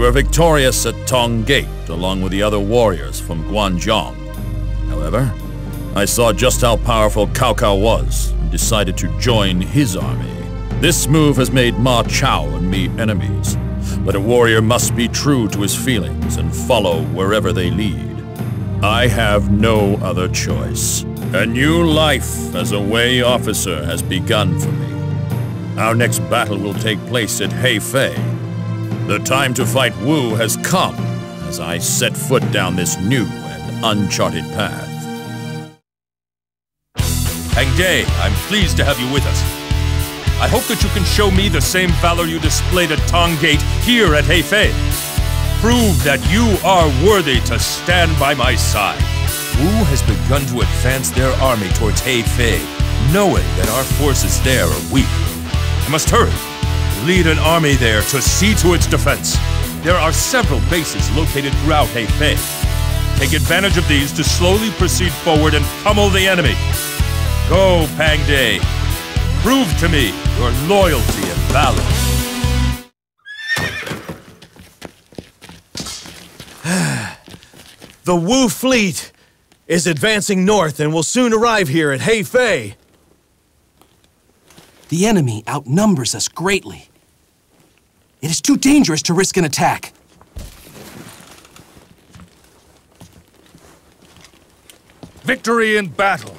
were victorious at Tong Gate, along with the other warriors from Guangzhou. However, I saw just how powerful Cao Cao was and decided to join his army. This move has made Ma Chao and me enemies, but a warrior must be true to his feelings and follow wherever they lead. I have no other choice. A new life as a Wei officer has begun for me. Our next battle will take place at Hefei. The time to fight Wu has come as I set foot down this new and uncharted path. Pang De, I'm pleased to have you with us. I hope that you can show me the same valor you displayed at Tong Gate here at Hefei. Prove that you are worthy to stand by my side. Wu has begun to advance their army towards Hefei, knowing that our forces there are weak. I must hurry. Lead an army there to see to its defense. There are several bases located throughout Hefei. Take advantage of these to slowly proceed forward and pummel the enemy. Go, Pang De. Prove to me your loyalty and valor. The Wu fleet is advancing north and will soon arrive here at Hefei. The enemy outnumbers us greatly. It is too dangerous to risk an attack. Victory in battle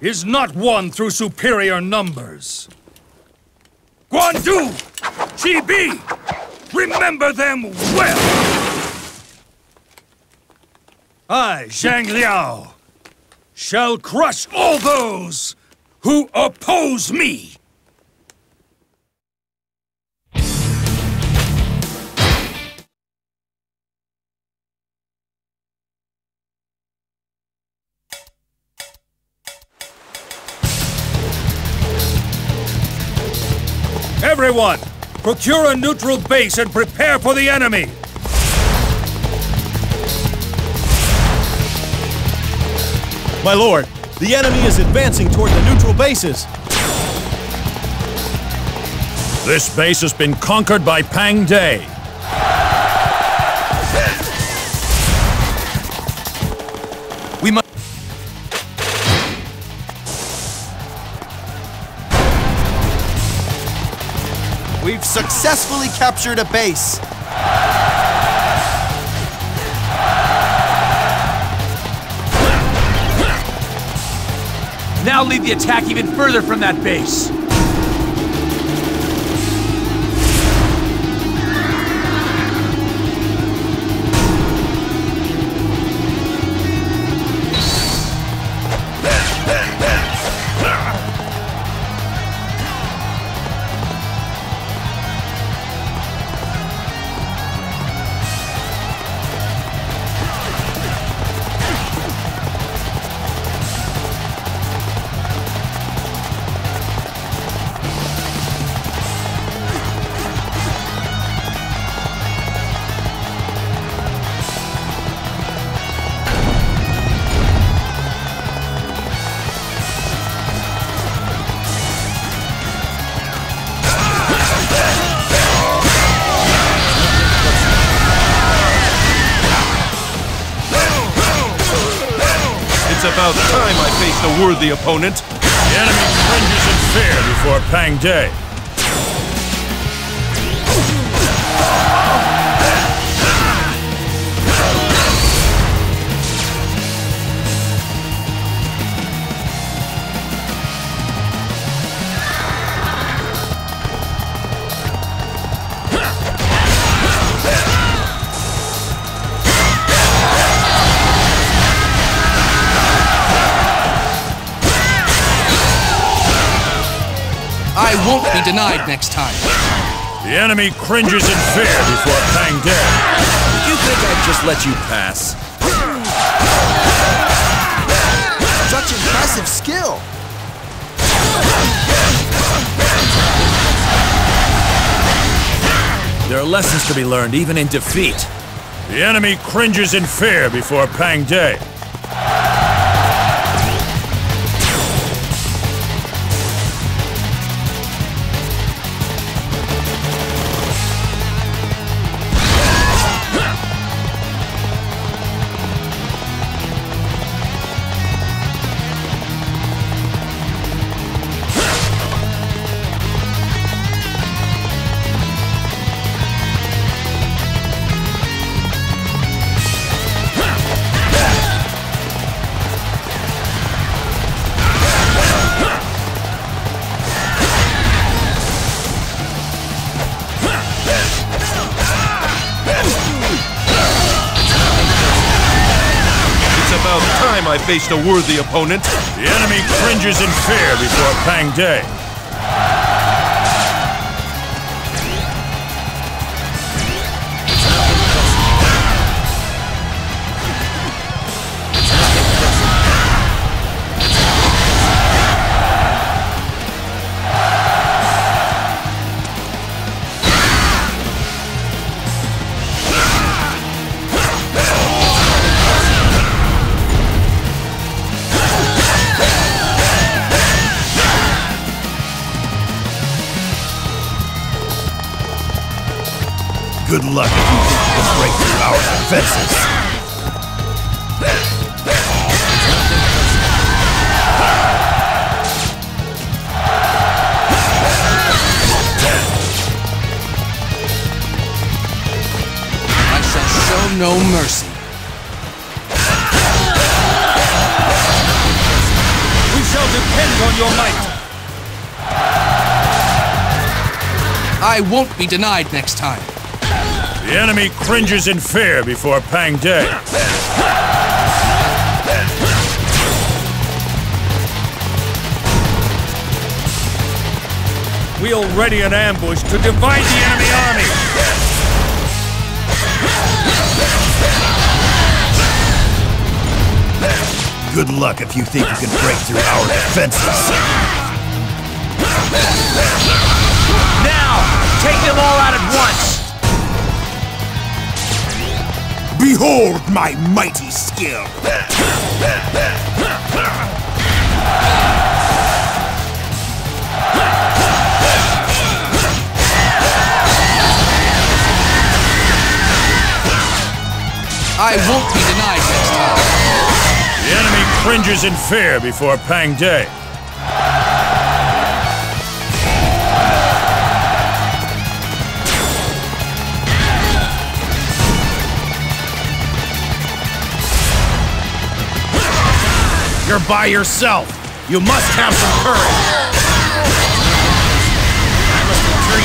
is not won through superior numbers. Guan Du, Chi Bi, remember them well. I, Zhang Liao, shall crush all those who oppose me! Everyone, procure a neutral base and prepare for the enemy! My lord, the enemy is advancing toward the neutral bases. This base has been conquered by Pang De. We must... We've successfully captured a base. Now lead the attack even further from that base. A worthy opponent. The enemy cringes in fear before Pang De. I won't be denied next time. The enemy cringes in fear before Pang De. You think I'd just let you pass? Such impressive skill. There are lessons to be learned even in defeat. The enemy cringes in fear before Pang De. I faced a worthy opponent. The enemy cringes in fear before Pang De. Good luck if you think you can break through our defenses. I shall show no mercy. We shall depend on your might. I won't be denied next time. The enemy cringes in fear before Pang De. We'll ready an ambush to divide the enemy army. Good luck if you think you can break through our defenses. Now, take them all out at once. Behold my mighty skill! I won't be denied next time. The enemy cringes in fear before Pang De. You're by yourself. You must have some courage. I must retreat.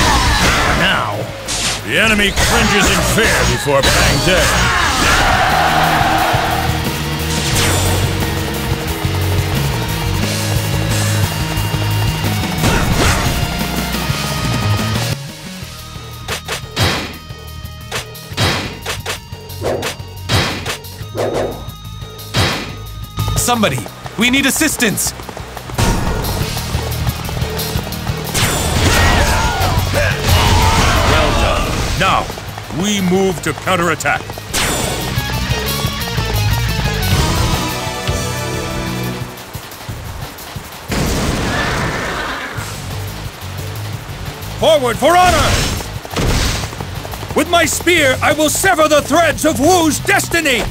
Now, the enemy cringes in fear before Pang De. Somebody, we need assistance! Well done. Now, we move to counterattack. Forward for honor! With my spear, I will sever the threads of Wu's destiny!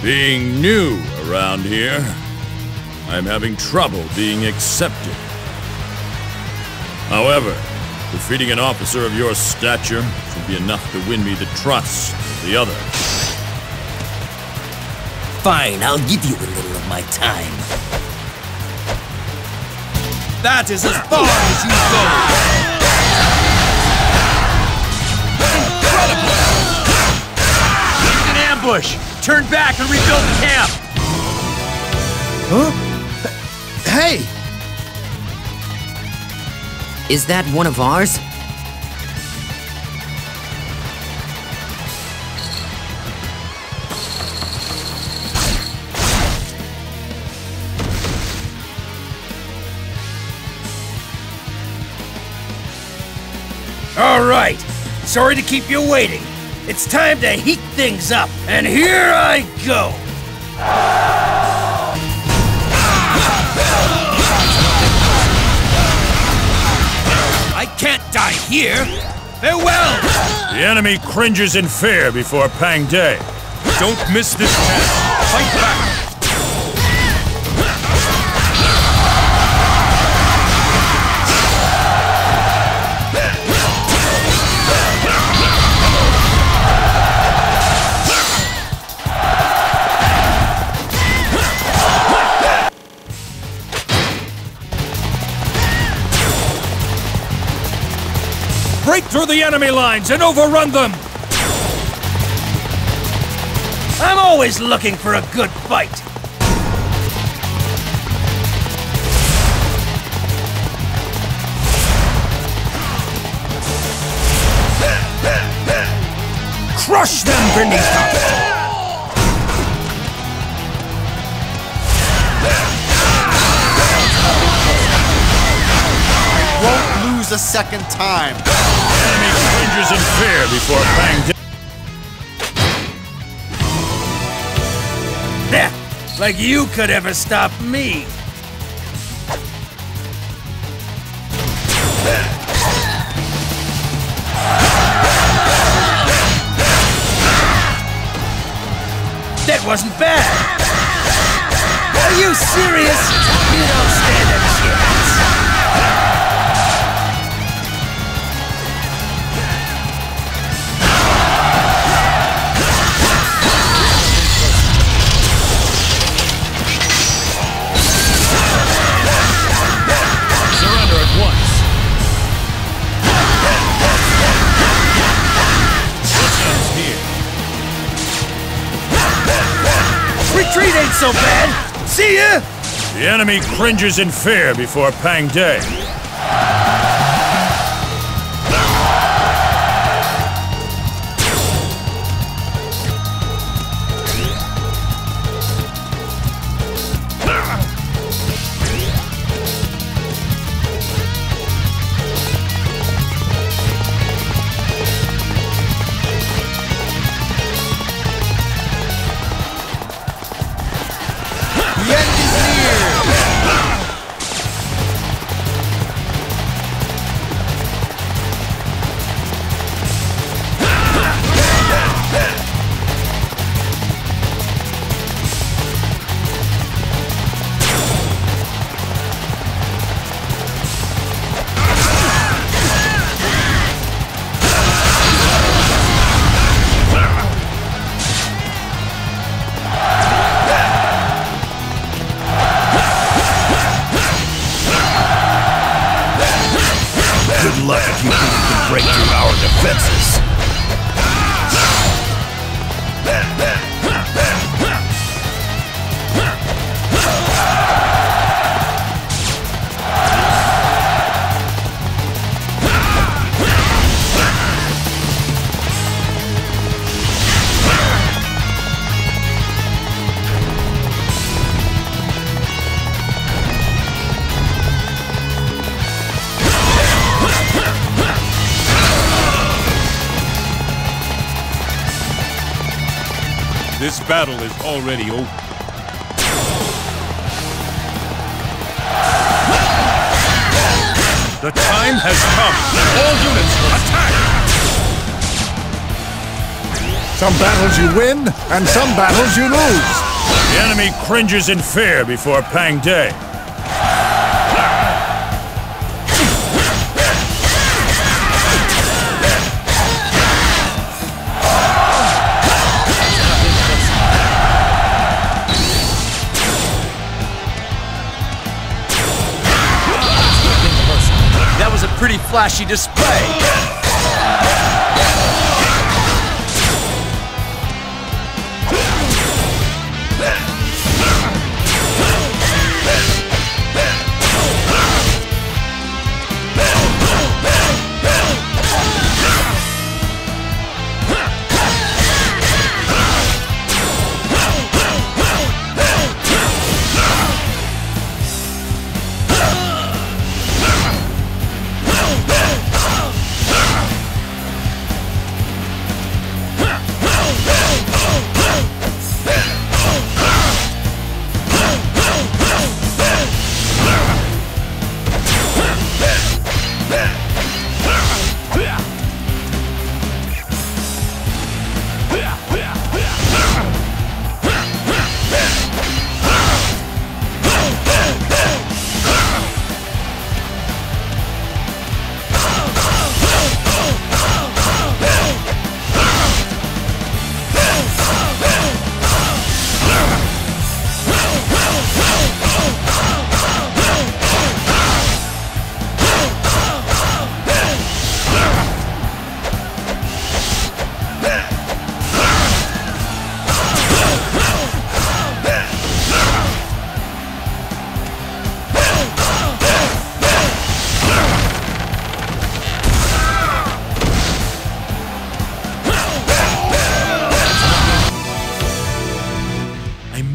Being new around here, I'm having trouble being accepted. However, defeating an officer of your stature should be enough to win me the trust of the others. Fine, I'll give you a little of my time. That is as far as you go! Incredible! It's an ambush! Turn back and rebuild the camp! Huh? Hey! Is that one of ours? All right! Sorry to keep you waiting. It's time to heat things up, and here I go! I can't die here! Farewell! The enemy cringes in fear before Pang De. Don't miss this chance. Fight back! through the enemy lines and overrun them! I'm always looking for a good fight! Crush them beneath us! A second time. The enemy cringes in fear before Pang De. Nah, like you could ever stop me. That wasn't bad. Are you serious? You don't stand a chance. Retreat ain't so bad! See ya! The enemy cringes in fear before Pang De. This battle is already over. The time has come. All units, attack! Some battles you win, and some battles you lose. The enemy cringes in fear before Pang De. Pretty flashy display.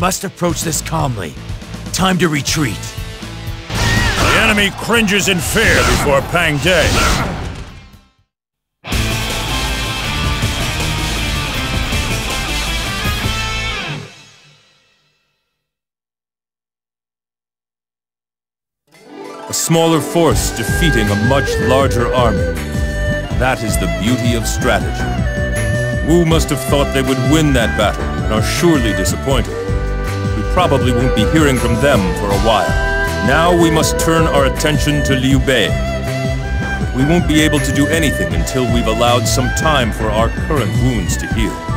must approach this calmly. Time to retreat. The enemy cringes in fear before Pang De. A smaller force defeating a much larger army. That is the beauty of strategy. Wu must have thought they would win that battle and are surely disappointed. We probably won't be hearing from them for a while. Now we must turn our attention to Liu Bei. We won't be able to do anything until we've allowed some time for our current wounds to heal.